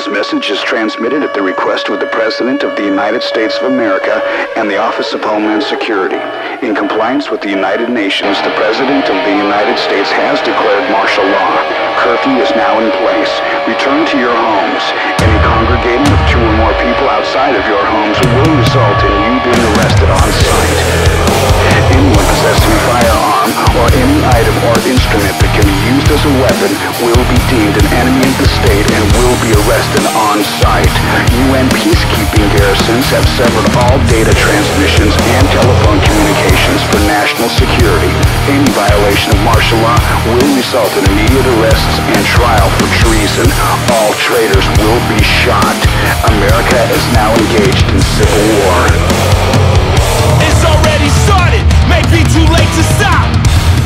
This message is transmitted at the request of the President of the United States of America and the Office of Homeland Security. In compliance with the United Nations, the President of the United States has declared martial law. Curfew is now in place. Return to your homes. Any congregating of 2 or more people outside of your homes will result in you being arrested on sight. Anyone possessing a firearm or any item or instrument that can be used as a weapon will be deemed an enemy of the state and will be arrested on sight. UN peacekeeping garrisons have severed all data transmissions and telephone communications for national security. Any violation of martial law will result in immediate arrests and trial for treason. All traitors will be shot. America is now engaged in civil war. It's already started. May be too late to stop.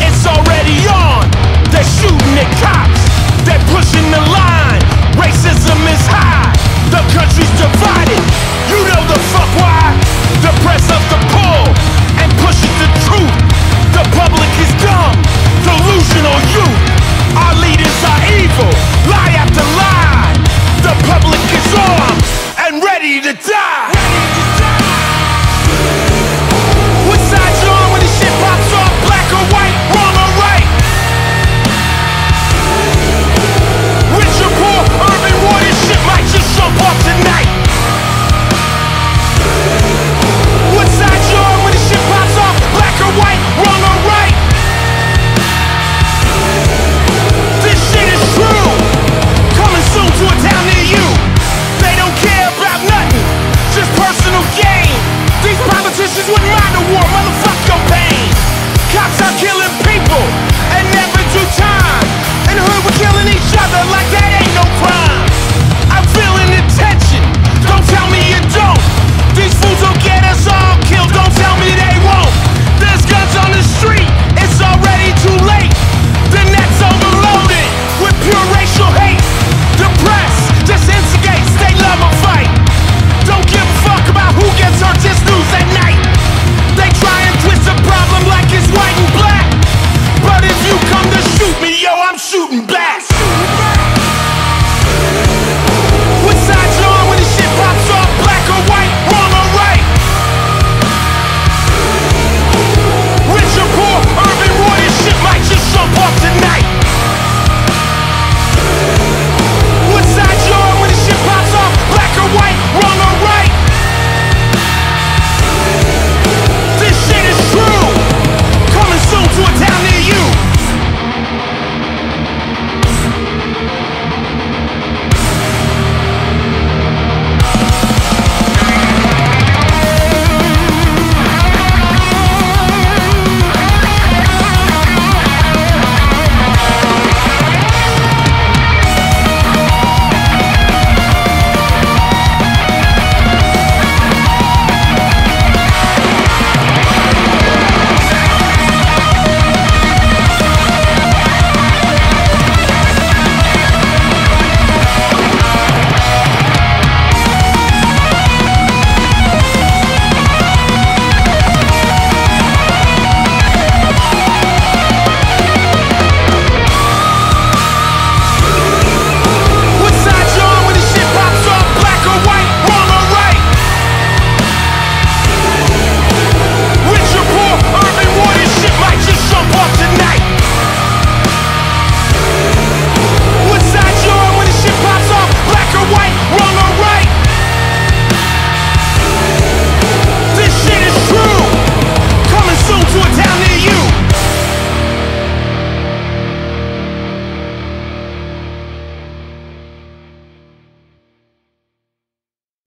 It's already on. They're shooting at cops. They're pushing the line. Racism is high. The country's divided. You know the fuck why. The press up the poll and pushes the truth. The public is dumb. Delusional youth. Our leaders are evil. Lie after lie. The public is armed and ready to die. What side you on when this shit pops off? Black or white, wrong or right? Rich or poor, urban war, this shit might just jump off tonight. What side you on when this shit pops off? Black or white, wrong or right? This shit is true. Coming soon to a town near you. They don't care about nothing, just personal gain. These politicians wouldn't mind a war, motherfucker pain. Cops are killing people and never do time. In the hood we're killing each other like that ain't no crime. I'm feeling the tension, don't tell me you don't. These fools will get us all killed, don't tell me they won't. There's guns on the street, it's already too late. The net's overloaded with pure racial hate. The press just instigates, they love a fight. Don't give a fuck about who gets hurt, just news at night. They try and twist the problem like it's white and black. But if you come to shoot me, yo, I'm shooting back. What side you on when this shit pops off? Black or white, wrong or right? Rich or poor, urban war, this shit might just jump off tonight. What side you on when this shit pops off? Black or white, wrong or right? This shit is true. Coming soon to a town near you.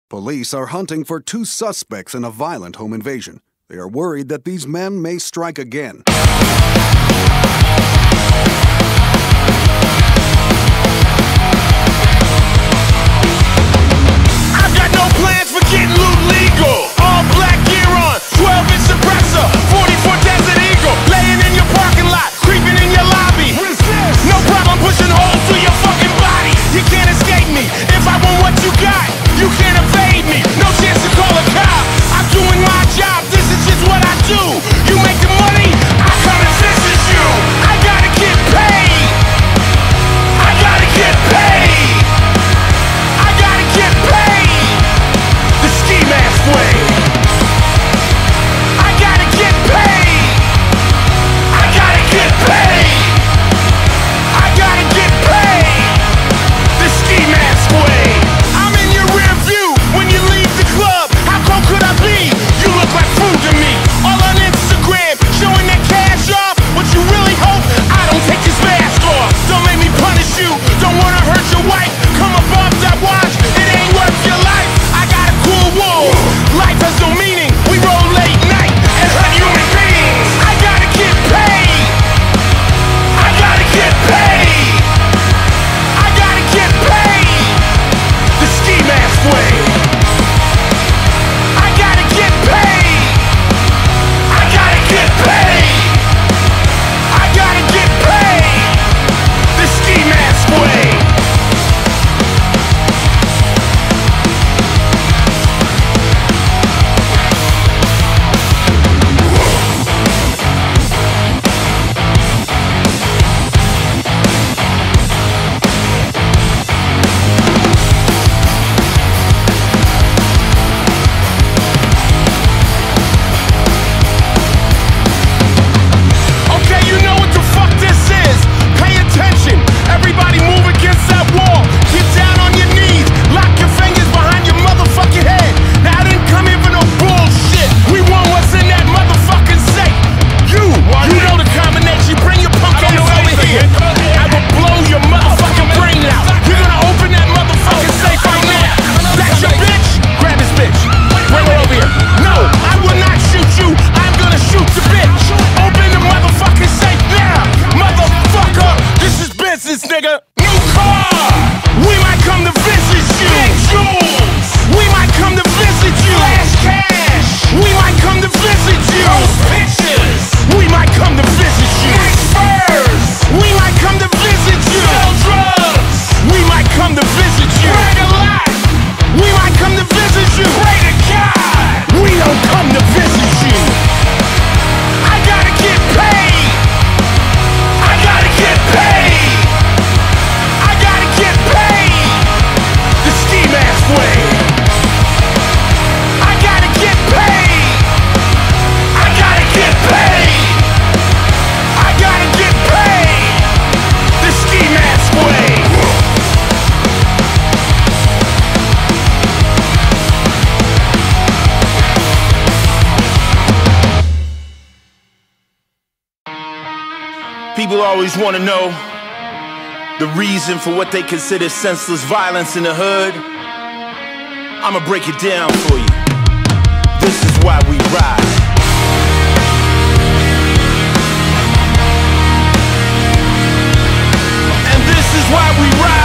Police are hunting for 2 suspects in a violent home invasion. They are worried that these men may strike again. I've got no plans for getting loot legal. All black gear on, 12-inch suppressor, 44 Desert Eagle, laying in your parking lot, creeping in your lobby. No problem pushing holes through your fucking body. You can't escape me if I want what you got. You can't evade me, no chance to call a cop. I'm doing my job, this is just what I do. You make the money, I come and visit you. I gotta get paid. I gotta get paid. I gotta People always want to know the reason for what they consider senseless violence in the hood. I'ma break it down for you. This is why we ride. And this is why we ride.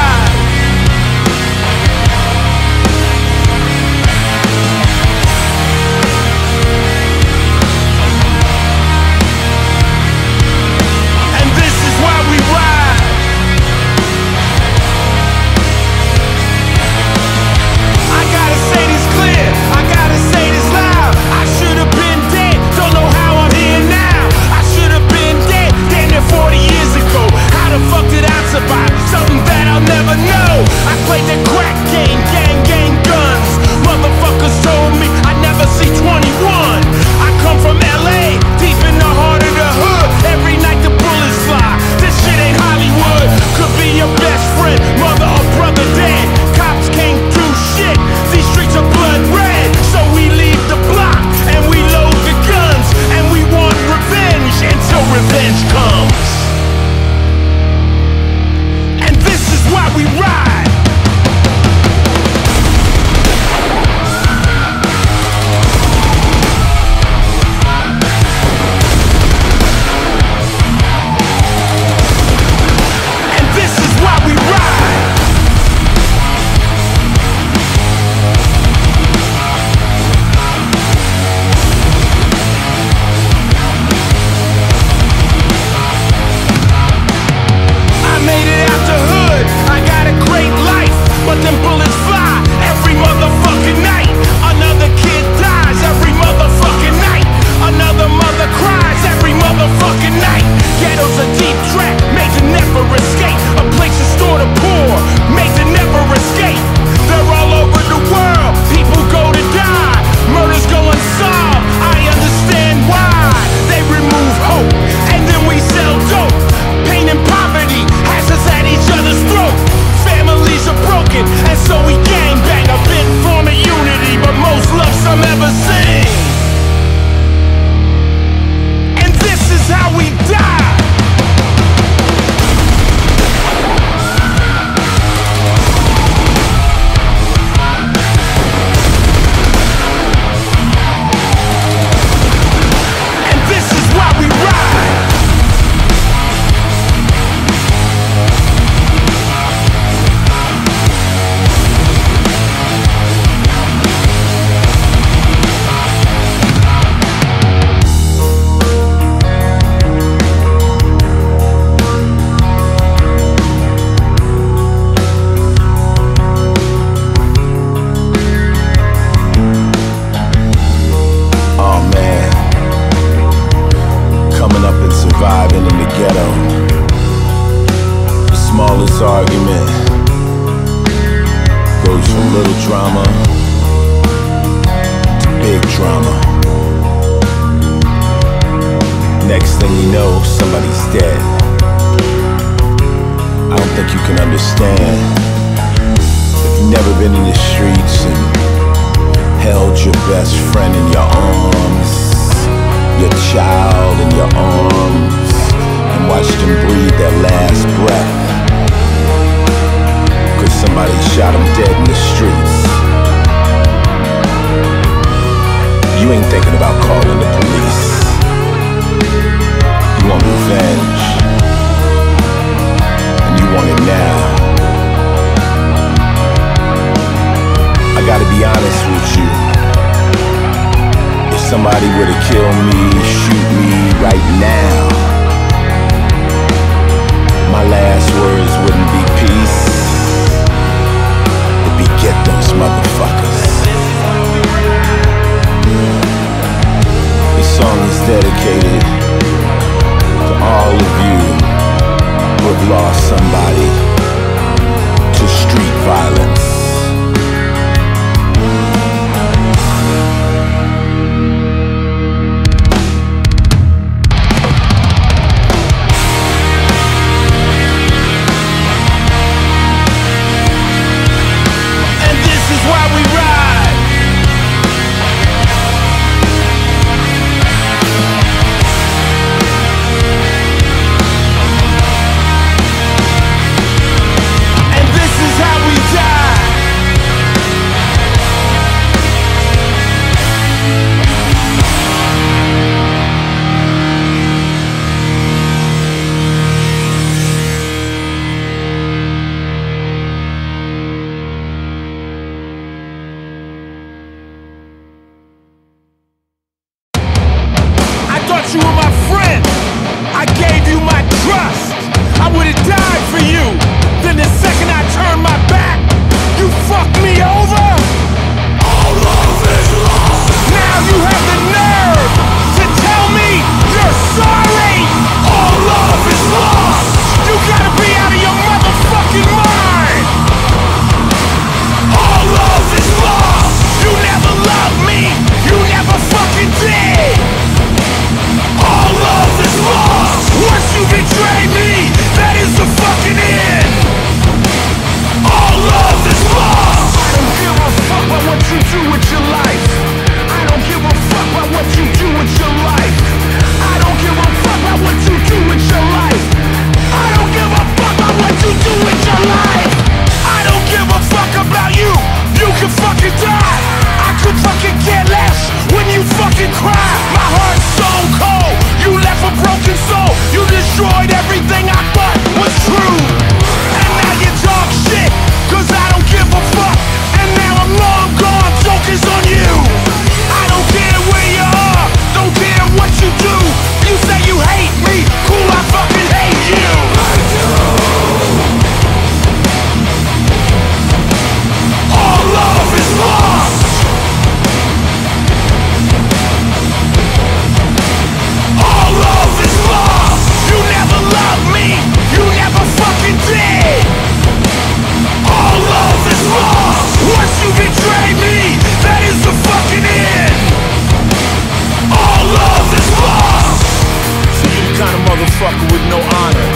Kind of motherfucker with no honor,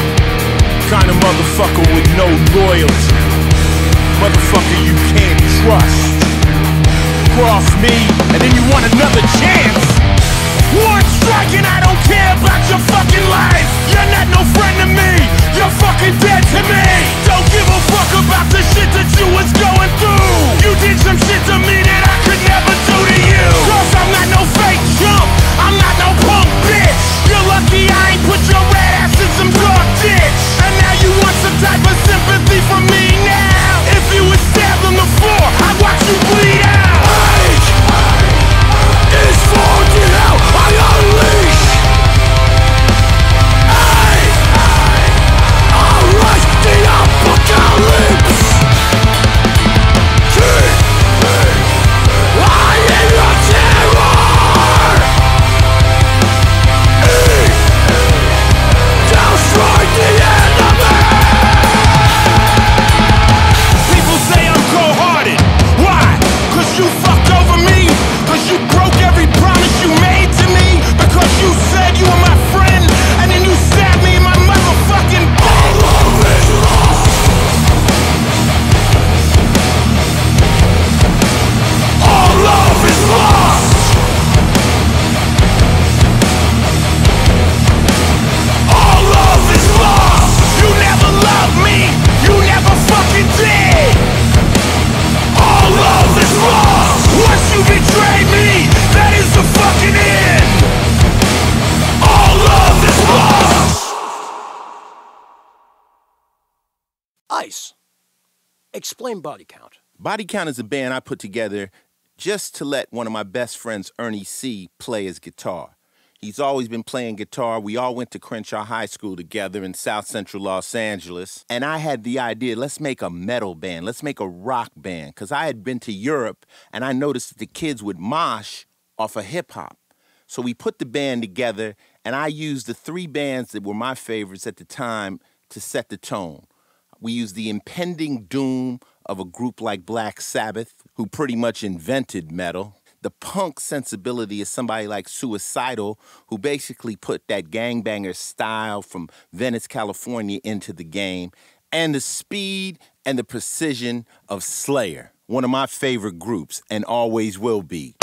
kind of motherfucker with no loyalty, motherfucker you can't trust. Cross me, and then you want another chance. War strike and I don't care about your fucking life. You're not no friend to me, you're fucking dead to me. Don't give a fuck about the shit that you was going through. You did some shit to me that I could never do to you. Cause I'm not no fake chump, I'm not no punk bitch. You're lucky I ain't put your red ass in some dark ditch. And now you want some type of sympathy from me now. If you would stab on the floor, I'd watch you bleed out. Rage is fucking hell I unleash. I erase the apocalypse. Keep me lying in your terror. Eat, destroy the enemy. People say I'm cold-hearted. Why? Cause you fucked over me. Cause you broke every promise you made to me. Because you said you were my friend, and then you stabbed me in my motherfucking back. All is lost. All love is lost. All love is lost. You never loved me. You never fucking did. All love is lost. Once you betrayed me, that is the fucking end. All love is lost. Ice. Explain Body Count. Body Count is a band I put together just to let one of my best friends, Ernie C., play his guitar. He's always been playing guitar. We all went to Crenshaw High School together in South Central Los Angeles. And I had the idea, let's make a metal band. Let's make a rock band. Because I had been to Europe, and I noticed that the kids would mosh off of hip-hop. So we put the band together, and I used the three bands that were my favorites at the time to set the tone. We used the impending doom of a group like Black Sabbath, who pretty much invented metal. The punk sensibility is somebody like Suicidal, who basically put that gangbanger style from Venice, California into the game, and the speed and the precision of Slayer, one of my favorite groups and always will be.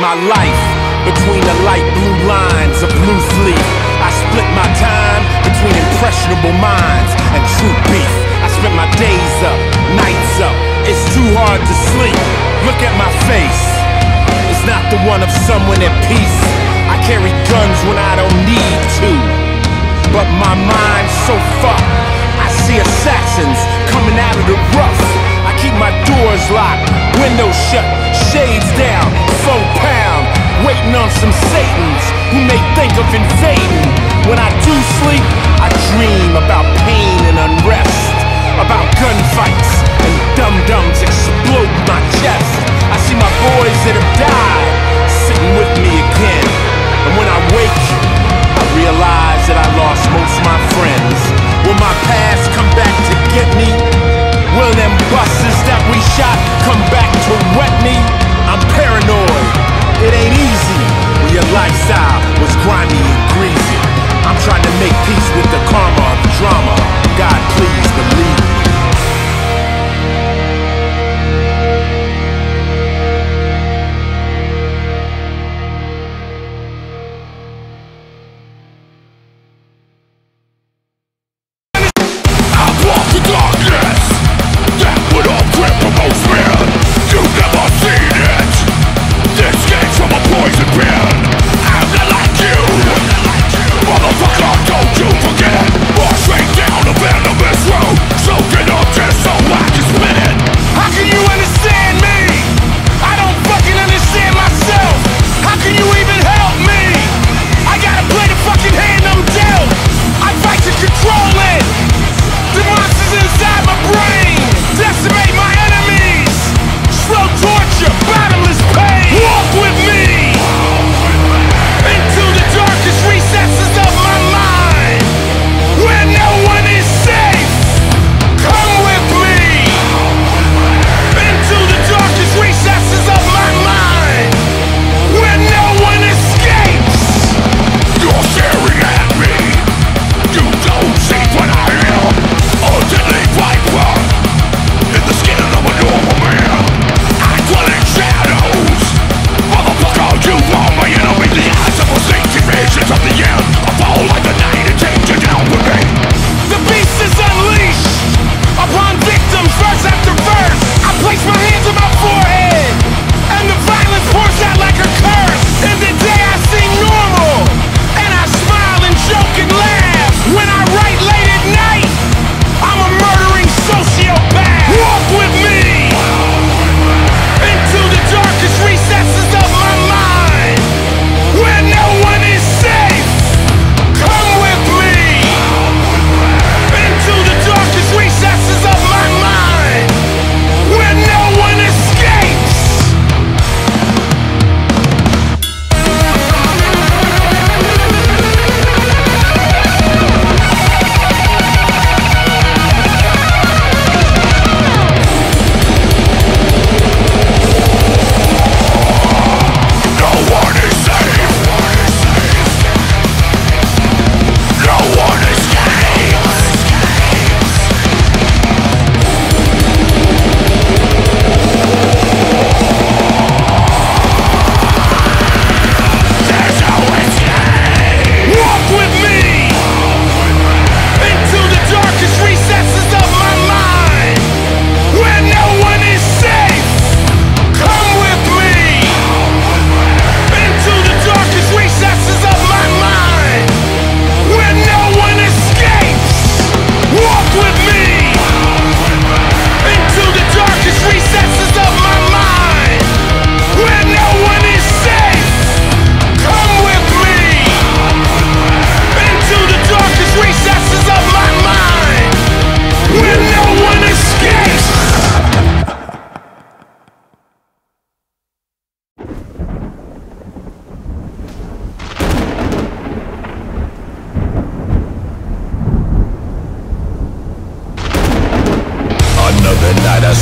my life between the light blue lines of blue sleep. I split my time between impressionable minds and true beef. I spent my days up, nights up, it's too hard to sleep. Look at my face, it's not the one of someone at peace. I carry guns when I don't need to, but my mind's so fucked. I see assassins coming out of the rough. I keep my doors locked, windows shut, shades down, 4 pound, waiting on some Satans who may think of invading. When I do sleep, I dream about pain and unrest, about gunfights and dum-dums explode my chest. I see my boys that have died sitting with me again, and when I wake, I realize that I lost most of my friends. Will my past come back to get me? Will them buses that we shot come back to wet me? I'm paranoid, it ain't easy when your lifestyle was grimy and greasy. I'm trying to make peace with the karma of drama. God, please believe me.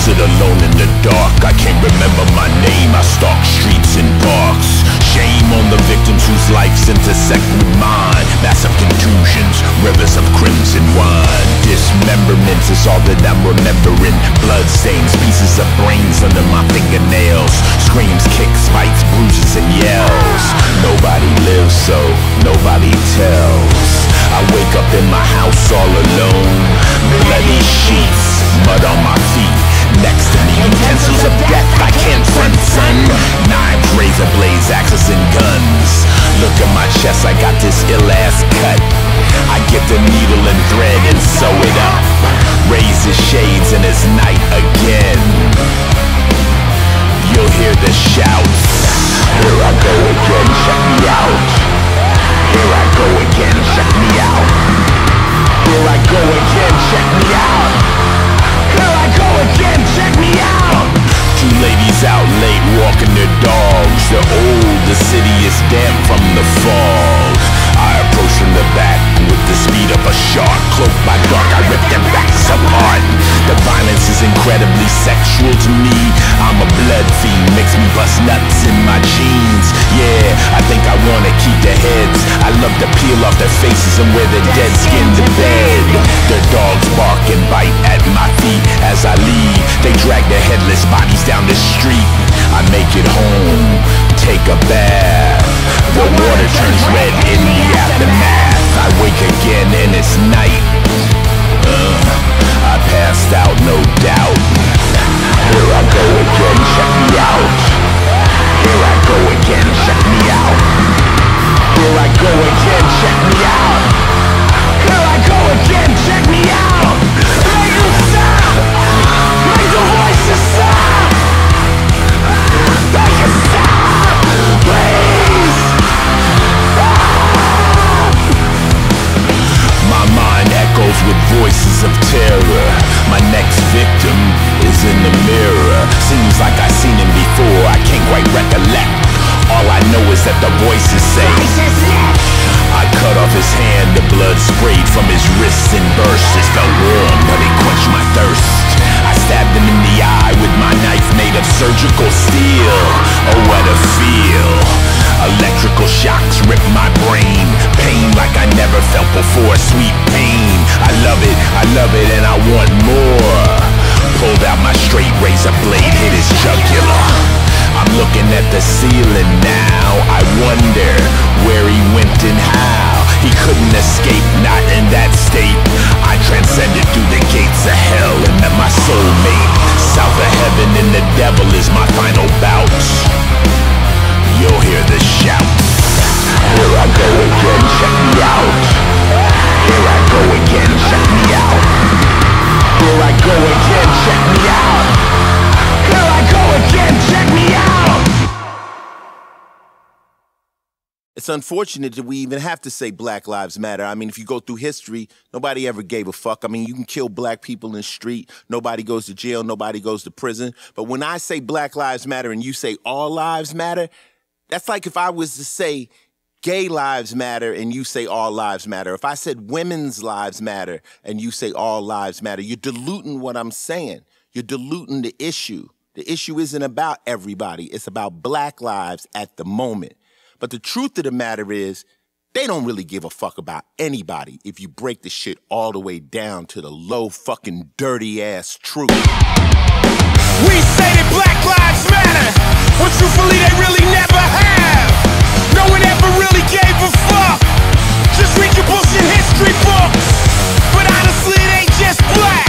Alone in the dark, I can't remember my name. I stalk streets and parks. Shame on the victims whose lives intersect with mine. Massive contusions, rivers of crimson wine. Dismemberments is all that I'm remembering. Blood stains, pieces of brains under my fingernails. Screams, kicks, fights, bruises and yells. Nobody lives, so nobody tells. I wake up in my house all alone. Bloody sheets, mud on my feet. Next to me, utensils of death I can't front, son. Knives, razor blades, axes and guns. Look at my chest, I got this ill-ass cut. I get the needle and thread and sew it up. Raises shades and it's night again. You'll hear the shouts. Here I go again, check me out. Here I go again, check me out. Here I go again, check me out. Here I go again, check me out. Two ladies out late walking their dogs. They're old, the city is damp from the fog. I approach from the back with the speed of a shark. Cloaked by dark, I rip their backs apart. The violence is incredibly sexual to me. I'm a blood fiend, makes me bust nuts in my jeans. Yeah, I think I wanna keep their heads. I love to peel off their faces and wear their dead skin to bed. Their dogs bark and bite at my feet as I leave. They drag their headless bodies down the street. I make it home, take a bath. The water turns red in the aftermath. I wake again and it's night. I passed out, no doubt. Here I go again, check me out. Here I go again, check me out. Here I go again, check me out. Here I go again, check me out. Make them stop. Make the voices stop. Make it stop, please. My mind echoes with voices of terror. My next victim is in the mirror. Seems like I've seen him before, I can't quite recollect. All I know is that the voices say. I cut off his hand, the blood sprayed from his wrists and burst. It felt warm, but it quenched my thirst. I stabbed him in the eye with my knife made of surgical steel. Oh, what a feel. Electrical shocks rip my brain. Pain like I never felt before, sweet pain. I love it, and I want more. Pulled out my straight razor blade, hit his jugular. I'm looking at the ceiling now. I wonder where he went and how. He couldn't escape, not in that state. I transcended through the gates of hell and met my soulmate. South of heaven and the devil is my final bout. You'll hear the shouts. Here I go again, check me out. Here I go again, check me out. Here I go again, check me out. Here I go again, check me out. It's unfortunate that we even have to say Black Lives Matter. I mean, if you go through history, nobody ever gave a fuck. I mean, you can kill black people in the street. Nobody goes to jail. Nobody goes to prison. But when I say Black Lives Matter and you say all lives matter, that's like if I was to say gay lives matter and you say all lives matter. If I said women's lives matter and you say all lives matter, you're diluting what I'm saying. You're diluting the issue. The issue isn't about everybody. It's about black lives at the moment. But the truth of the matter is, they don't really give a fuck about anybody if you break the shit all the way down to the low fucking dirty ass truth. We say that black lives matter, but truthfully they really never have. No one ever really gave a fuck. Just read your bullshit history books. But honestly it ain't just black.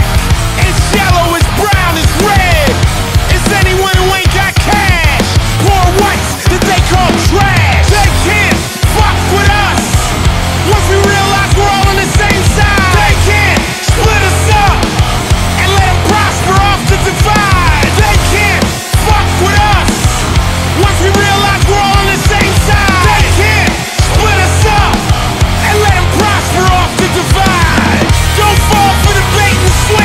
It's yellow, it's brown, it's red. It's anyone who ain't got cash. Poor whites that they call trash. Don't fall for the bait and switch.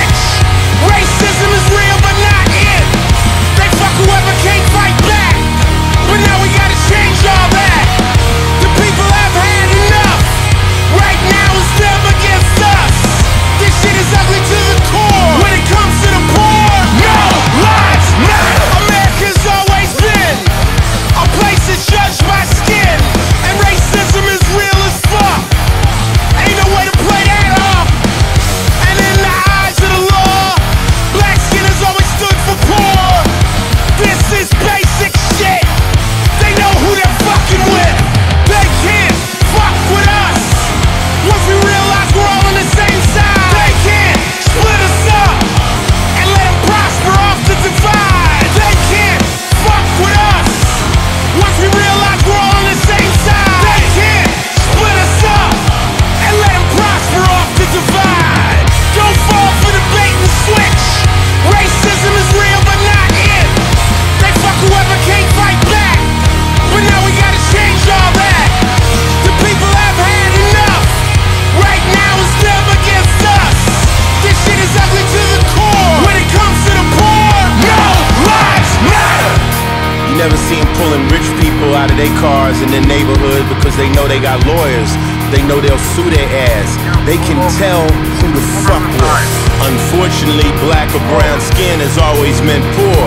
pulling rich people out of their cars in their neighborhood because they know they got lawyers. They know they'll sue their ass. They can tell who to fuck with. Unfortunately, black or brown skin has always meant poor.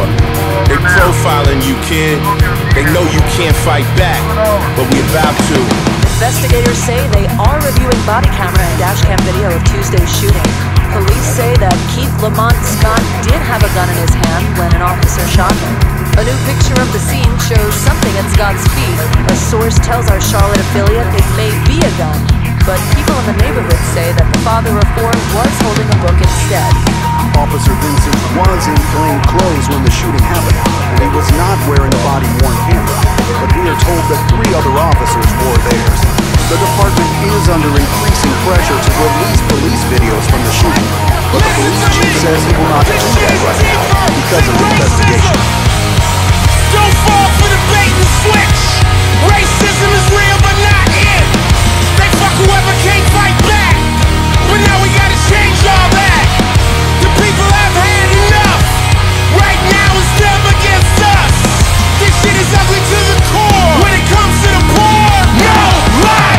They profiling you, kid. They know you can't fight back, but we about to. Investigators say they are reviewing body camera and dash cam video of Tuesday's shooting. Police say that Keith Lamont Scott did have a gun in his hand when an officer shot him. A new picture of the scene shows something at Scott's feet. A source tells our Charlotte affiliate it may be a gun, but people in the neighborhood say that the father of four was holding a book instead. Officer Vincent was in plain clothes when the shooting happened, and he was not wearing a body-worn camera, but we are told that three other officers wore theirs. The department is under increasing pressure to release police videos from the shooting, but the police chief says he will not do that right now because of the investigation. Don't fall for the bait and switch! Racism is real but not it! They fuck whoever can't fight back! But now we gotta change all that! The people have had enough! Right now it's them against us! This shit is ugly to the core! When it comes to the poor, no lies!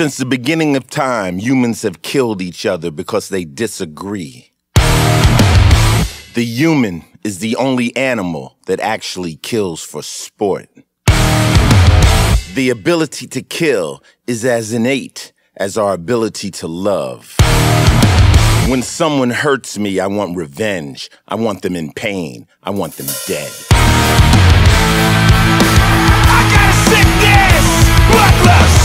Since the beginning of time, humans have killed each other because they disagree. The human is the only animal that actually kills for sport. The ability to kill is as innate as our ability to love. When someone hurts me, I want revenge. I want them in pain. I want them dead. I got a sickness, bloodlust.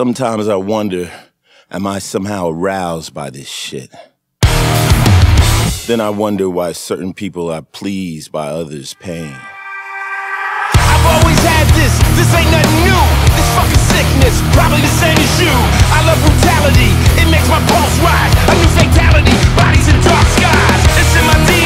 Sometimes I wonder, am I somehow aroused by this shit? Then I wonder why certain people are pleased by others' pain. I've always had this, this ain't nothing new. This fucking sickness, probably the same as you. I love brutality, it makes my pulse rise. A new fatality, bodies in dark skies, it's in my DNA.